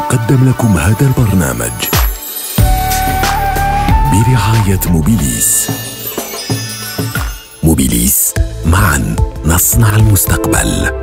تقدم لكم هذا البرنامج برعاية موبيليس. موبيليس، معا نصنع المستقبل.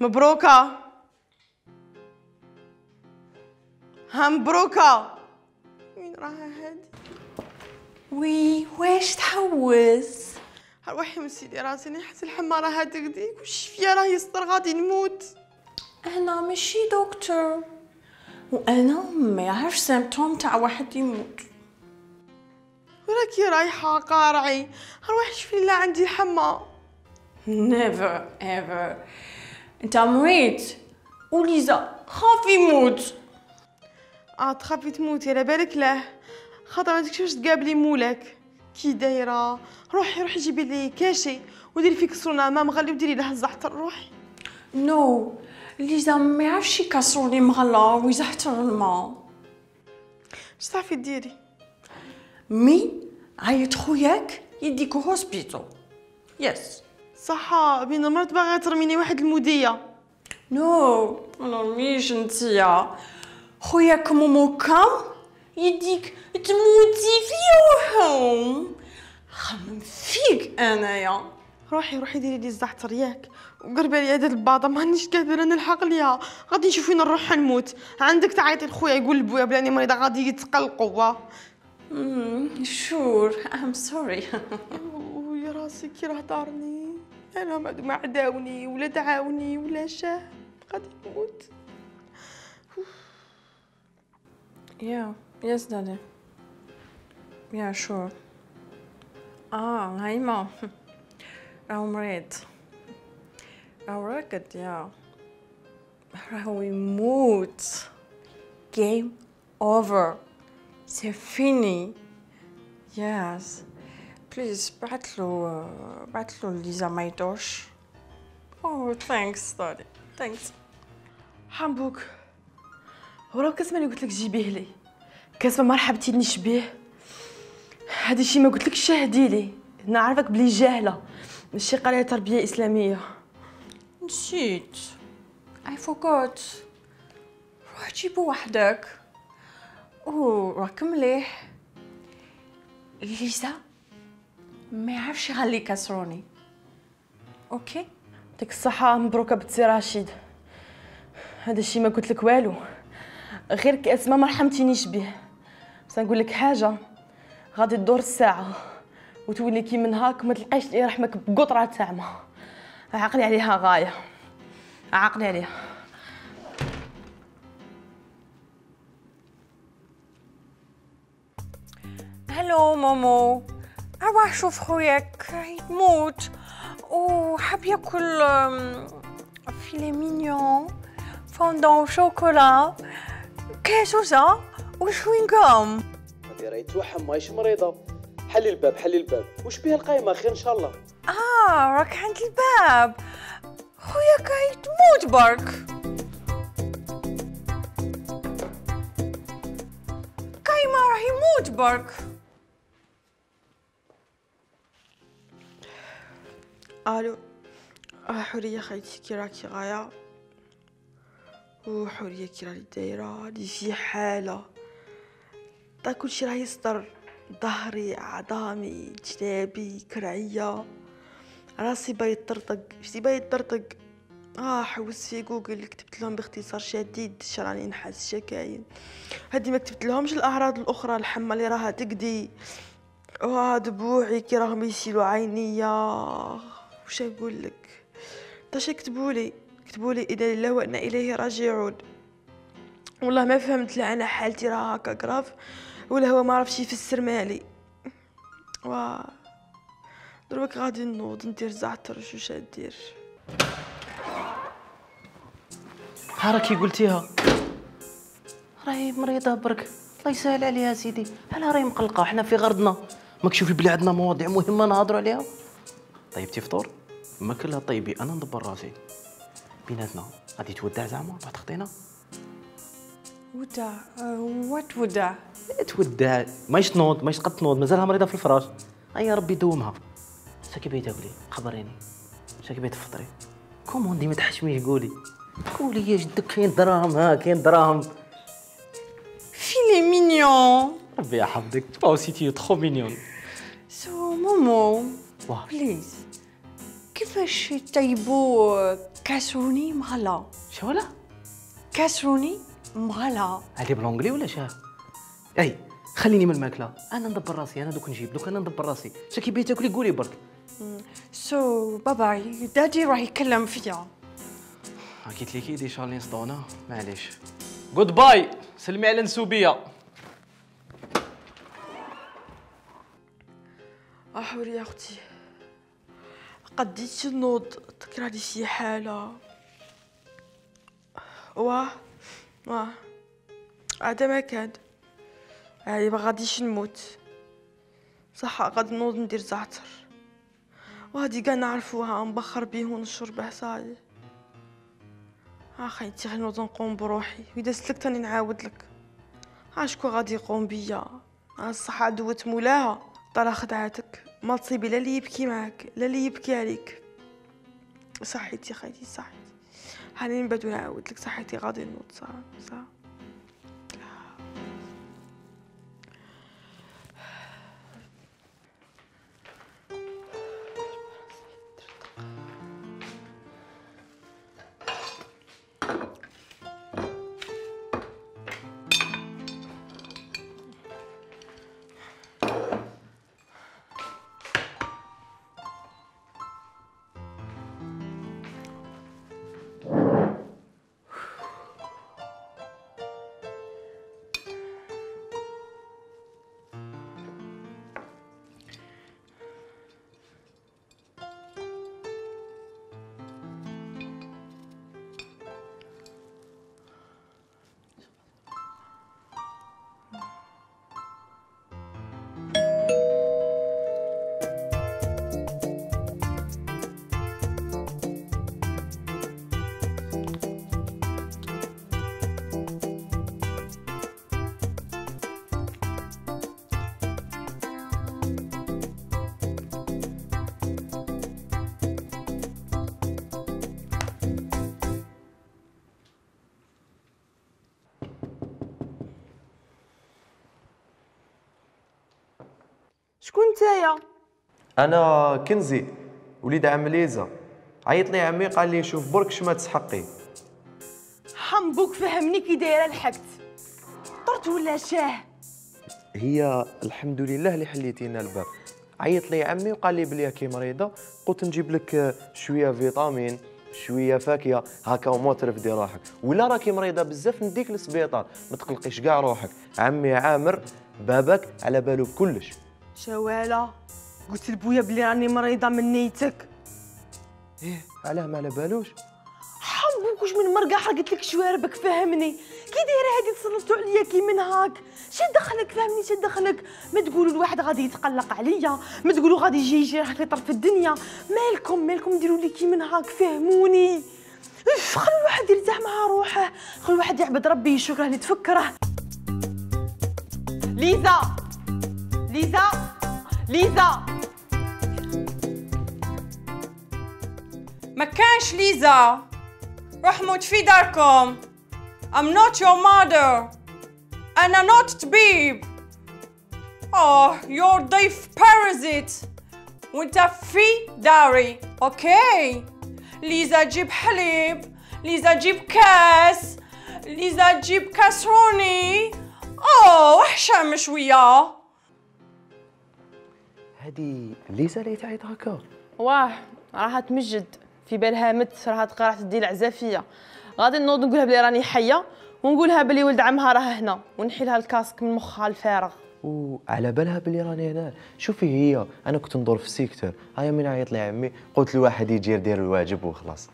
مبروكة، مبروكة. وين راها هادي؟ وي واش تحوس؟ روحي من سيدي راسي، نحس الحمى راها دقديك وش فيا، راه يسطر غادي نموت. انا ماشي دكتور، وانا ما عارف سيمتوم تاع واحد يموت. وراكي رايحة قارعي، روحي شوفي لا عندي الحمى. نيفر ايفر، انت مريض وليزا خاف يموت. تخافي تموتي؟ على بالك له، خاطر ما تكشفش تقابلي مولاك. كي دايره؟ روحي جيبي لي كاشي وديري فيك كسرونه ما مغلي وديري له الزعتر. روحي. نو ليزا ما يعرفش يكسر لي مغلى ويزعتر الماء. اش تعرفي ديري؟ مي عيط خوياك يديك هوسبيتو. يس صح، بين المرات باغا ترميني واحد الموديه. نو مانرميش نتيا، خوياك مومو كام يديك تموتي فيهم. خمم فيك انايا. روحي ديري لي الزعتر ياك، وقربي لي هذا الباطه مانيش قادره نلحق ليها، غادي نشوف وين نروح نموت. عندك تعيطي لخويا يقول لبويا بلاني مريضه غادي يتقلقوا. شور ام سوري. ويا راسي كي راه دارني انا، ما عداوني ولا دعاوني ولا شاه، غادي نموت. يا يس دادي يا شور. هاي ما راهو مريض، راهو راكد، يا راهو يموت. جيم اوفر، سي فيني. يس بليز بعتلو ليزا ما يدوش. اوه ثانكس دادي، ثانكس. حمبوك، وراه كاسمه اللي قلت لك جيبيه لي، كاسمه ما رحبتينيش بيه. هذا الشيء ما قلت لك شاهدي لي، نعرفك بلي جاهله، ماشي قرايه تربيه اسلاميه. نسيت، اي فورغوت. روح جيبو وحدك. اوه راك مليح. ليزا ما يعرفش يخلي كسروني. اوكي ديك الصحه، مبروكه بنتي رشيد. هذا الشيء ما قلت لك والو، غير كاسمه ما رحمتينيش به. بس نقول لك حاجه، غادي تدور الساعه وتولي كي من هاك ما تلقايش لي رحمك بقطره تاع ما. عقلي عليها غايه، عقلي عليها. هلو مومو، أروح شوف خوياك يموت وحاب ياكل فيلي مينيون فوندون شوكولا كاسوزة وشوينغوم. هادي راهي توحم ماهيش مريضة. حلي الباب، حلي الباب. وش بيها القايمة؟ خير إن شاء الله. راك عند الباب، خوياك راهي تموت برك. قايمة راهي يموت برك. الو. حوريه خايتي كي راكي غايه، وحوريه كي راهي دايره لي في حاله، تا كلشي راه يسطر، ظهري، عظامي، جنابي، كرعية، راسي بايت طرطق. شتي بايت طرطق؟ حوس في جوجل كتبت لهم باختصار شديد شراني نحاس شكاين. هادي ما كتبت لهمش الاعراض الاخرى، الحمى اللي راها تقدي، دبوعي كي راهم يسيلوا عينيا، واش نقول لك. طاش كتبولي انا لله وانا اليه راجعون. والله ما فهمت، لا انا حالتي راها هكا كراف ولا هو ما عرفش يفسر مالي. دروك غادي نوض ندير زعتر، واش ندير؟ ها راكي قلتيها، راهي مريضه برك، الله يسهل عليها سيدي. علاه راهي مقلقه وحنا في غرضنا؟ ما كتشوفي بلي عندنا مواضيع مهمه نهضروا عليها؟ طيبتي فطور؟ ما كلها طيبي، انا ندبر راسي. بيناتنا غادي تودع زعما تحت خطينا؟ ودع وات ودع تودع، مايش تنوض، مايش قد تنوض، مازالها مريضه في الفراش. يا ربي دومها. شاكي بغيتي تاكلي؟ خبريني شاكي بغيتي تفطري؟ كوموندي ما تحشميش، قولي يا جدك كاين دراهم، ها كاين دراهم. فيلي مينيون، ربي يحفظك، باو سيتي ترو مينيون. سو مومو بليز، كيفاش يطيبوا كاسروني مغلا؟ شولا كاسروني مغلا هادي بالانجلي ولا شاه؟ اي خليني من الماكله، انا ندبر راسي، انا دوك نجيب، دوك انا ندبر راسي. شاكي بغيتي تاكلي قولي برك. سو باباي دادي راه يكلم فيا. قلت لك يدي شارلين سطونا، معليش. جود باي، سلمي على نسوبيه. احوري يا اختي، قديت نوض تكرا لي شي حاله. هذا ما كان، يعني ما غاديش نموت صح، غادي نوض ندير زعتر وهادي كاع نعرفوها، نبخر بيه ونشربه صاي. خايتي غير نوض نقوم بروحي، واذا سلك تاني نعاود لك. شكون غادي يقوم بيا؟ الصحة دوت مولاها، طرا خدعتك، ما تصيبي لا اللي يبكي معاك لا اللي يبكي عليك. صحيتي خايتي، صحيتي، هاني من بعد نعاود لك. صحيتي غادي نوض صح. شكون نتايا؟ انا كنزي وليد عم ليزا. عيط لي عمي قال لي شوف برك شما تسحقي. حمبوك فهمني كي دايره الحكت، طرت ولا شاه؟ هي الحمد لله اللي حليتينا الباب. عيط لي عمي وقال لي بلي راكي مريضه، قلت نجيب لك شويه فيتامين شويه فاكهه هكا وما ترفدي روحك، ولا راكي مريضه بزاف نديك للسبيطار، ما تقلقيش كاع روحك. عمي عامر بابك على بالو بكلش. شواله قلت لبويا بلي راني مريضه من نيتك. ايه علاه ما على بالوش؟ حمبوك واش من مرقه حرقت لك شواربك فهمني. كي دايره هادي تسلطوا عليا كي من هاك؟ شدخلك فهمني، شدخلك. ما تقولوا الواحد غادي يتقلق عليا، ما تقولوا غادي يجي يجرح في طرف الدنيا. مالكم ديروا لي كي من هاك فهموني. خلوا الواحد يرتاح مع روحه، خلوا الواحد يعبد ربي يشكره اللي تفكره. ليزا ليزا ليزا، ما كانش ليزا، روح موت في داركم. I'm not your mother، أنا not طبيب. you're the parasite وانت في داري. اوكي ليزا جيب حليب، ليزا جيب كاس، ليزا جيب كاسروني. وحشة شوية هادي ليزا اللي تعيط هكا. واه راح تمجد في بالها مت، راح تقرا تدي العزافيه. غادي نوض نقولها بلي راني حيه ونقولها بلي ولد عمها راه هنا ونحيلها الكاسك من مخها الفارغ وعلى بالها بلي راني هنا. شوفي هي انا كنت ندور في السيكتور، هايا من عيط لي عمي قلت لواحد يجي يدير الواجب وخلاص.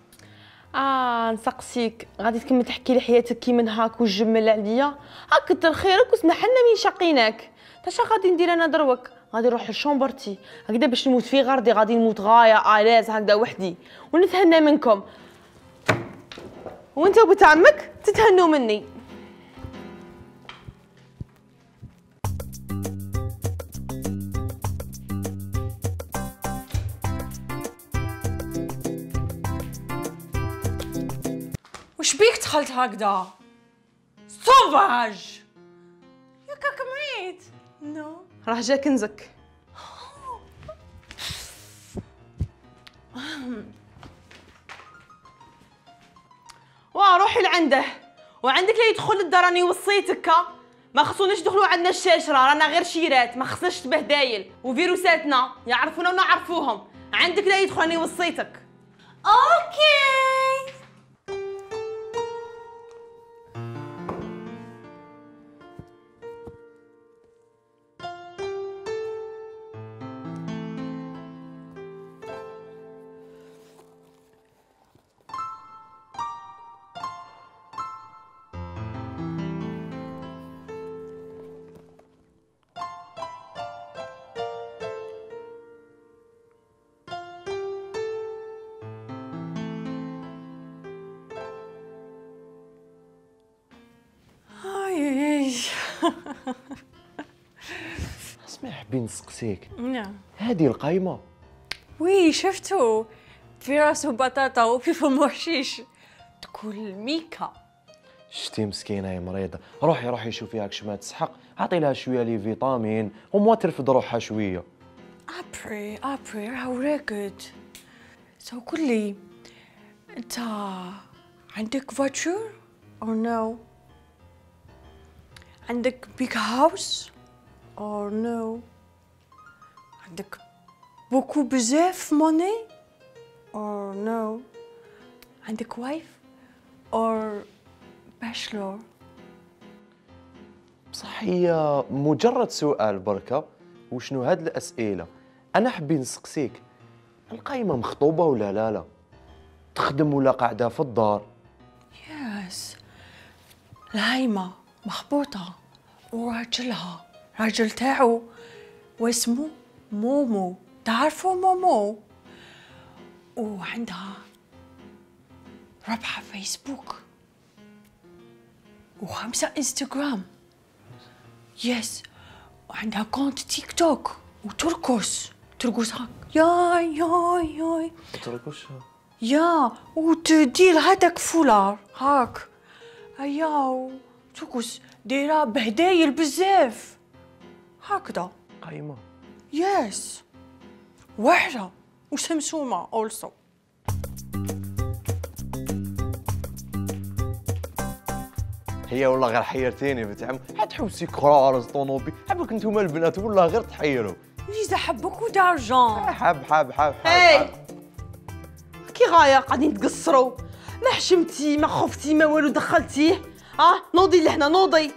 نسقسيك غادي تكمل تحكي لي حياتك كي من هاك وتجمل عليا؟ كتر خيرك وسمح لنا من شقيناك. تا شا غادي ندير انا دروك؟ غادي نروح لشومبرتي هكذا باش نموت في غردي، غادي نموت غايه الاز هكذا وحدي ونتهنى منكم، وانت وبنت عمك تتهنوا مني. وش بيك دخلت هكذا سوفاج؟ ياك راك مريض؟ نو راه جا كنزك. روحي لعنده وعندك لا يدخل للدار، راني وصيتك ما خصوناش يدخلوا عندنا الشاشره، رانا غير شيرات ما خصناش تبهدايل وفيروساتنا يعرفونا ونعرفوهم. عندك لا يدخل، راني وصيتك. اوكي اسمعي حبي نسقسيك. نعم هادي القايمة؟ وي شفتو في راسو بطاطا وفي فمو حشيش، تقول ميكا. شتي مسكينة هي مريضة، روحي روحي شوفي هاك شما تسحق، عطي لها شوية لي فيتامين وما ترفد روحها شوية. ابري ابري راه وراكد. سو قول لي انت عندك فاتور او نو؟ عندك big house or no؟ عندك beaucoup بزاف money or no؟ عندك wife or bachelor؟ بصح هي مجرد سؤال بركة. وشنو هاد الأسئلة؟ أنا حبي نسقسيك القايمة مخطوبة ولا لا؟ لا تخدم ولا قاعدة في الدار؟ يس القايمة محبوطة وراجلها راجل تاعو واسمه مومو، تعرفوا مومو؟ وعندها ربحة فيسبوك و5 انستغرام، يس وعندها كونت تيك توك وترقص ترقص هاك ياي ياي ياي ترقص يا وتدير هذاك فولار هاك اياو ترقص دايره بهدايل بزاف هكذا. قايمه؟ يس واحده وسمسومه اولسو. هي والله غير حيرتيني بنت عم، حتحوسي كرارز طونوبي عبالك نتوما البنات والله غير تحيروا. ليزا حبك ودارجون حب حب حب حب كي غايه قاعدين تقصروا، ما حشمتي ما خفتي ما والو دخلتيه. نوضي لهنا نوضي،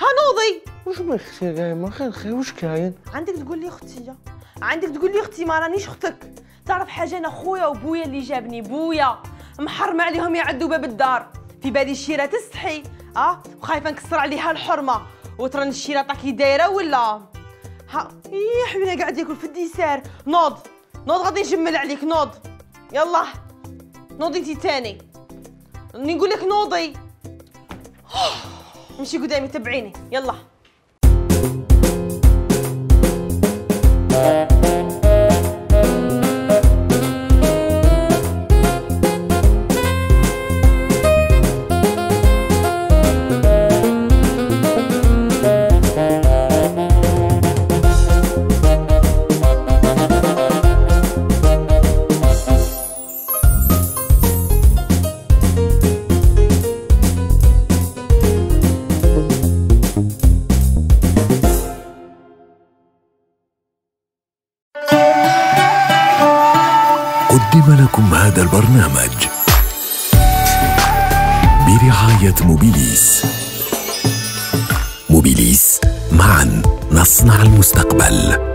نوضي. واش ما اختي قايمه خير خير واش كاين؟ عندك تقول لي اختي، عندك تقول لي اختي، ما رانيش اختك. تعرف حاجه انا خويا وبويا اللي جابني، بويا محرمه عليهم يعدوا باب الدار، في بالي الشيره تستحي وخايفه نكسر عليها الحرمه وترن الشيره طاكي دايره ولا يا حبيبي قاعد ياكل في الديسار. نوض نوض غادي نجمل عليك، نوض يلا نوضي انت تاني نقول لك نوضي. امشي قدامي تبعيني يلا. قدم لكم هذا البرنامج برعاية موبيليس. موبيليس، معا نصنع المستقبل.